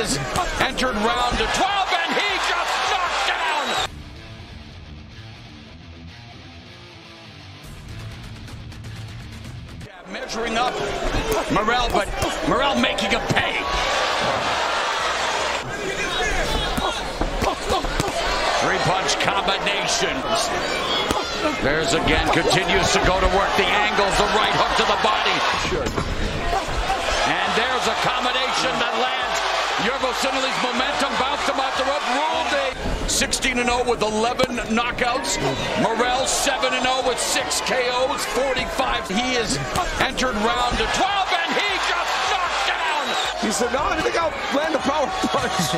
has entered round to 12, and he just knocked down. Yeah, measuring up Morrell, but Morrell making a pay. Three-punch combinations. There's again, continues to go to work. The angles, the right hook to the body. And there's a combination that lands. Yerbossynuly's momentum bounced him off the rope. Ruled it. 16-0 with 11 knockouts. Morrell 7-0 with 6 KOs, 45. He has entered round to 12, and he just knocked down. He said, no, I think I'll land the power punch.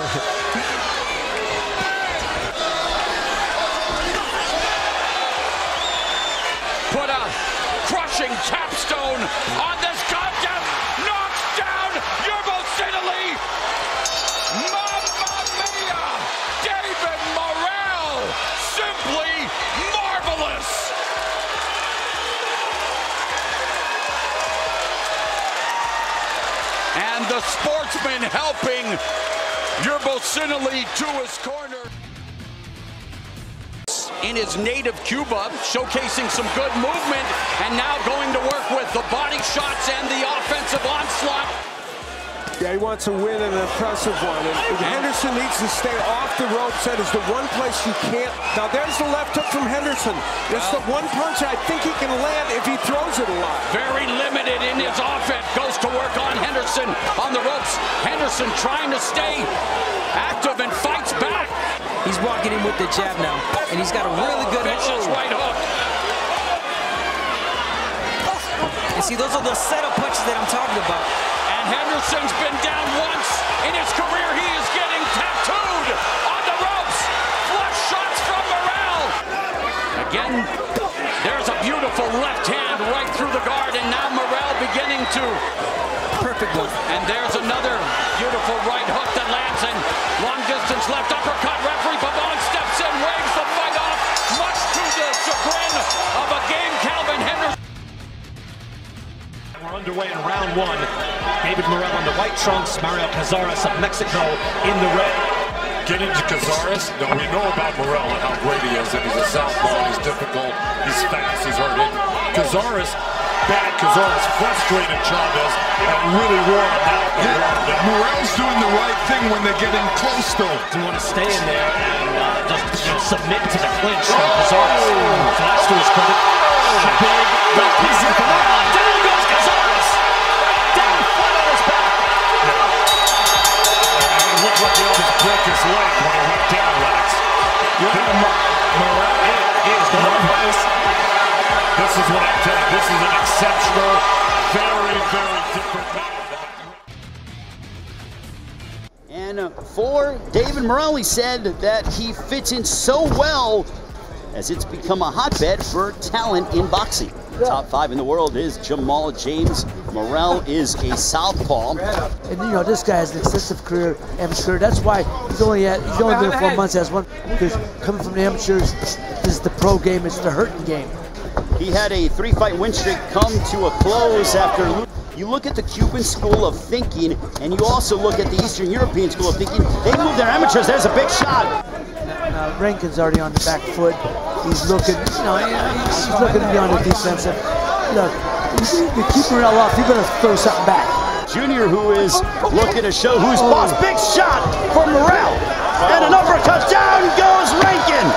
Put a crushing capstone on this contest. Knocks down Yerbossynuly. Mamma mia! David Morrell, simply marvelous. And the sportsman helping Yerbossynuly to his corner. In his native Cuba, showcasing some good movement, and now going to work with the body shots and the offensive onslaught. Yeah, he wants to win an impressive one, and Henderson needs to stay off the ropes. That is the one place you can't. Now there's the left hook from Henderson. It's the one punch I think he can land if he throws it a lot. Very limited in his offense, goes to work on Henderson on the ropes. Henderson trying to stay active and fights back. He's walking in with the jab now, and he's got a really good vicious right hook. And see, those are the setup punches that I'm talking about. And Henderson's been down once in his career. He is getting tattooed on the ropes. Flush shots from Morrell. Again, there's a beautiful left hand right through the guard, and now Morrell beginning to... Perfect one. And there's another beautiful right hook that lands, and long distance left uppercut. Pavon steps in, waves the fight off, much to the chagrin of a game Kalvin Henderson. We're underway in round one. David Morrell on the white trunks, Mario Cazares of Mexico in the red. Getting to Cazares, now we know about Morrell and how great he is, and he's a southpaw, he's difficult, he's fast, he's hard hit. Cazares frustrated Chavez and really wore him out. Morrell's doing the right thing when they're getting close, though. You want to stay in there and just submit to the clinch. Oh. Cazares, so that's to his credit. Big, big piece of the line. Down goes Cazares. Down, flat on his back. And it looked like he almost broke his leg when he went down last. Morrell is the one place. This is what I tell you. This is an exceptional, very, very different match. And for David Morrell, he said that he fits in so well as it's become a hotbed for talent in boxing. Top 5 in the world is Jamal James. Morrell is a southpaw. And you know, this guy has an extensive career, amateur. That's why he's only been 4 months as one. Because coming from the amateurs, this is the pro game, it's the hurting game. He had a 3-fight win streak come to a close after you look at the Cuban school of thinking, and you also look at the Eastern European school of thinking. They move their amateurs. There's a big shot. Rankin's already on the back foot. He's looking, he's looking to be on the defensive. Look, you keep Morrell off, you're going to throw something back. Junior, who is looking to show who's boss. Big shot for Morrell. And an uppercut. Down goes Rankin.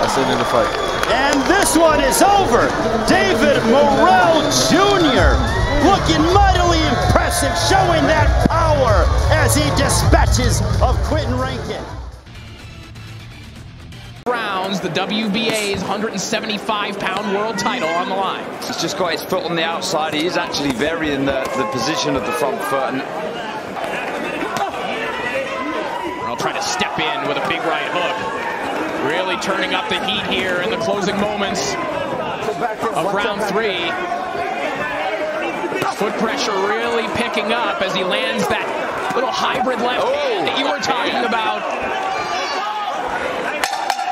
That's the end of the fight. And this one is over. David Morrell Jr. looking mightily impressive, showing that power as he dispatches of Quentin Rankin. Rounds, the WBA's 175-pound world title on the line. He's just got his foot on the outside. He is actually varying the position of the front foot. Morrell trying to step in with a big right hook. Really turning up the heat here in the closing moments of round 3. Foot pressure really picking up as he lands that little hybrid left hand that you were talking about.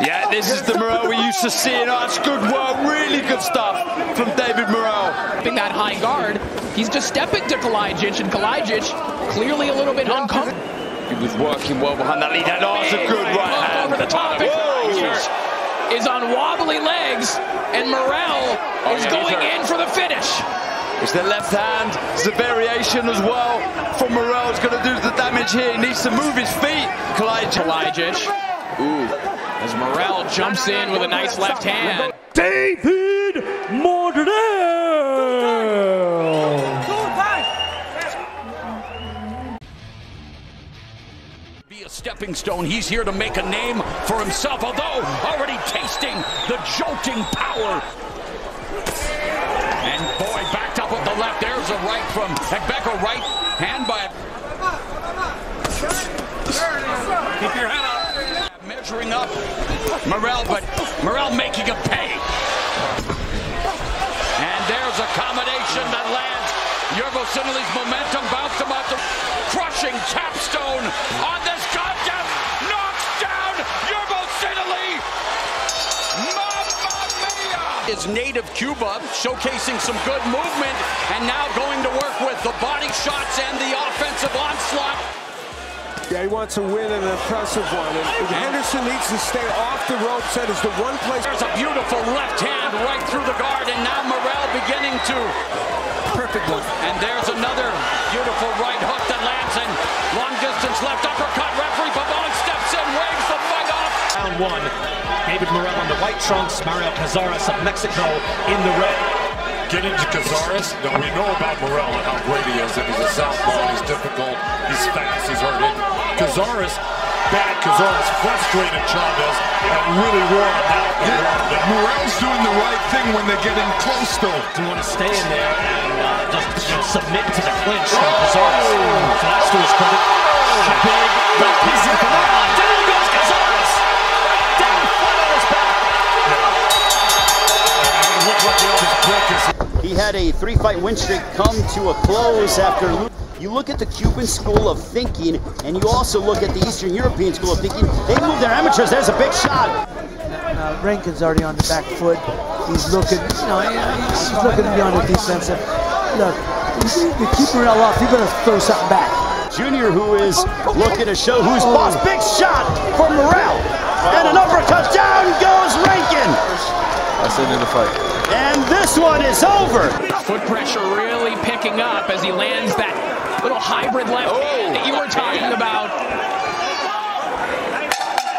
Yeah, this is the Morrell we used to see. It's good work, really good stuff from David Morrell. In that high guard, he's just stepping to Kalajdzic, and Kalajdzic clearly a little bit uncomfortable. He was working well behind that lead. That was a good right hand. The top is on wobbly legs, and Morrell is going in for the finish. It's the left hand. It's a variation as well from Morrell. It's going to do the damage here. He needs to move his feet. Kalajdzic. Ooh. As Morrell jumps in with a nice left hand. David Morrell. Be a stepping stone. He's here to make a name for himself, although already tasting the jolting power. And boy, backed up with the left. There's a right from Agbeko. Right hand by. Keep your head up. Measuring up Morrell, but Morrell making a pay. And there's a combination that lands. Yerbossynuly's momentum bounced him off the crushing capstone on this goddamn knocks down Yerbossynuly. Mamma mia! His native Cuba showcasing some good movement and now going to work with the body shots and the offensive onslaught. Yeah, he wants to win an impressive one, and Henderson needs to stay off the ropes. That is the one place. There's a beautiful left hand right through the guard, and now Morrell beginning to. Perfect one. And there's another beautiful right hook that lands, and long distance left uppercut. Referee Pavon steps in, waves the fight off. Round one, David Morrell in the white trunks, Mario Cazares of Mexico in the red. Get into Cazares. Now we know about Morrell and how great he is, and he's a southpaw, he's difficult, he's fast, he's hard hit. Cazares, bad Cazares, frustrated Chavez, and really warmed out. Morrell's doing the right thing when they get in close, though. You want to stay in there and just submit to the clinch from Cazares. So that's to his credit. Big, big piece of Morrell. Down goes Cazares. Down, flat on his back. And it looked like he almost broke his. He had a three-fight win streak come to a close after losing. You look at the Cuban school of thinking, and you also look at the Eastern European school of thinking. They move their amateurs. There's a big shot. Rankin's already on the back foot. He's looking, you know, he's looking beyond the defensive. Look, if you keep Morrell off, you're going to throw something back. Junior, who is looking to show who's boss. Big shot for Morrell. And an uppercut. Down goes Rankin. That's the end of the fight. And this one is over. Foot pressure really picking up as he lands that little hybrid left hand that you were talking about.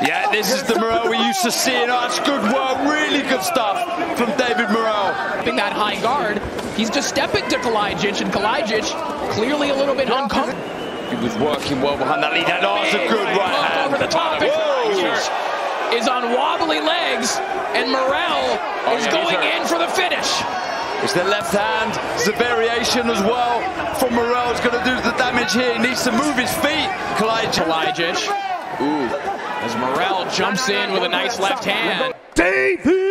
Yeah, this is the Morrell we used to see. It's good work, really good stuff from David Morrell. In that high guard, he's just stepping to Kalajdzic, and Kalajdzic clearly a little bit uncomfortable. He was working well behind that lead. That was a good right hand. Over the top, is on wobbly legs, and Morrell is going in for the finish. It's the left hand. It's a variation as well from Morrell. It's going to do the damage here. He needs to move his feet. Kalajdzic. Ooh. As Morrell jumps in with a nice left hand. David!